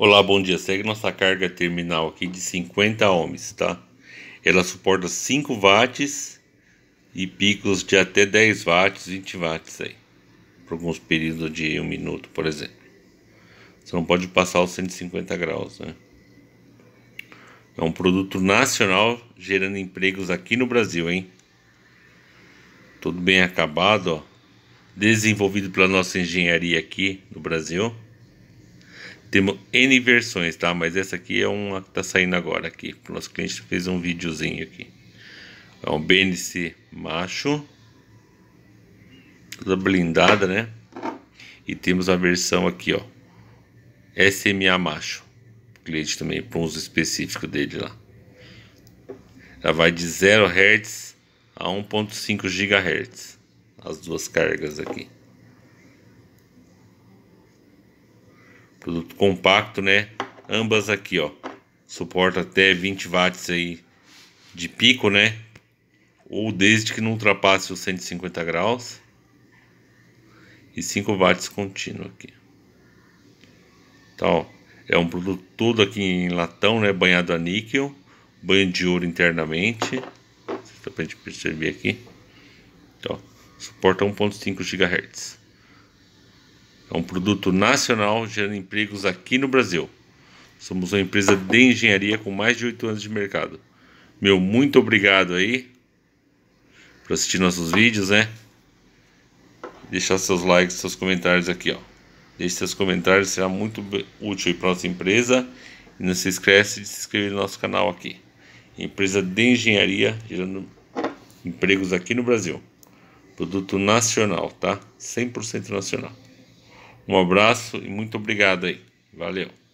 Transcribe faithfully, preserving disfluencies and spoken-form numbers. Olá, bom dia. Segue nossa carga terminal aqui de cinquenta ohms, tá? Ela suporta cinco watts e picos de até dez watts, vinte watts aí, por alguns períodos de um minuto, por exemplo. Você não pode passar os cento e cinquenta graus, né? É um produto nacional, gerando empregos aqui no Brasil, hein? Tudo bem acabado, ó. Desenvolvido pela nossa engenharia aqui no Brasil. Temos N versões, tá? Mas essa aqui é uma que tá saindo agora aqui. O nosso cliente fez um videozinho aqui. É um B N C macho. Toda blindada, né? E temos a versão aqui, ó. S M A macho. O cliente também, para uso específico dele lá. Ela vai de zero hertz a um ponto cinco gigahertz. As duas cargas aqui. Produto compacto, né? Ambas aqui, ó, suporta até vinte watts aí de pico, né? Ou desde que não ultrapasse os cento e cinquenta graus, e cinco watts contínuo aqui. Então, ó, é um produto todo aqui em latão, né? Banhado a níquel, banho de ouro internamente. Dá pra gente perceber aqui. Então, ó, suporta um ponto cinco gigahertz. É um produto nacional, gerando empregos aqui no Brasil. Somos uma empresa de engenharia com mais de oito anos de mercado. Meu, muito obrigado aí por assistir nossos vídeos, né? Deixar seus likes, seus comentários aqui, ó. Deixe seus comentários, será muito útil para nossa empresa. E não se esquece de se inscrever no nosso canal aqui. Empresa de engenharia, gerando empregos aqui no Brasil. Produto nacional, tá? cem por cento nacional. Um abraço e muito obrigado aí. Valeu.